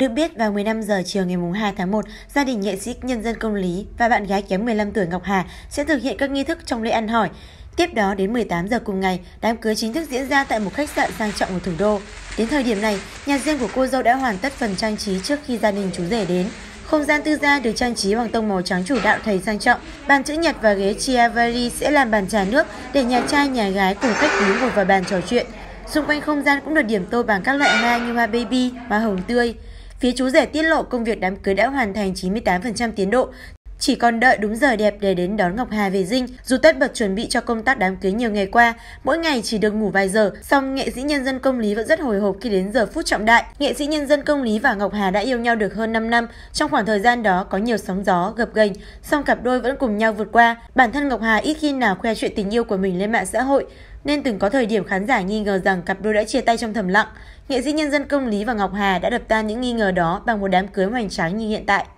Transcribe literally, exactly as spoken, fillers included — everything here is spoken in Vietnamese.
Được biết, vào mười lăm giờ chiều ngày hai tháng một, gia đình nghệ sĩ Nhân dân Công Lý và bạn gái kém mười lăm tuổi Ngọc Hà sẽ thực hiện các nghi thức trong lễ ăn hỏi. Tiếp đó, đến mười tám giờ cùng ngày, đám cưới chính thức diễn ra tại một khách sạn sang trọng ở thủ đô. Đến thời điểm này, nhà riêng của cô dâu đã hoàn tất phần trang trí trước khi gia đình chú rể đến. Không gian tư gia được trang trí bằng tông màu trắng chủ đạo thầy sang trọng. Bàn chữ nhật và ghế chiavari sẽ làm bàn trà nước để nhà trai, nhà gái cùng khách quý ngồi vào bàn trò chuyện. Xung quanh không gian cũng được điểm tô bằng các loại hoa như hoa baby, hoa hồng tươi. Phía chú rể tiết lộ công việc đám cưới đã hoàn thành chín mươi tám phần trăm tiến độ, chỉ còn đợi đúng giờ đẹp để đến đón Ngọc Hà về dinh. Dù tất bật chuẩn bị cho công tác đám cưới nhiều ngày qua, mỗi ngày chỉ được ngủ vài giờ, song nghệ sĩ Nhân dân Công Lý vẫn rất hồi hộp khi đến giờ phút trọng đại. Nghệ sĩ Nhân dân Công Lý và Ngọc Hà đã yêu nhau được hơn năm năm. Trong khoảng thời gian đó có nhiều sóng gió, gập ghềnh, song cặp đôi vẫn cùng nhau vượt qua. Bản thân Ngọc Hà ít khi nào khoe chuyện tình yêu của mình lên mạng xã hội, nên từng có thời điểm khán giả nghi ngờ rằng cặp đôi đã chia tay trong thầm lặng. Nghệ sĩ Nhân dân Công Lý và Ngọc Hà đã đập tan những nghi ngờ đó bằng một đám cưới hoành tráng như hiện tại.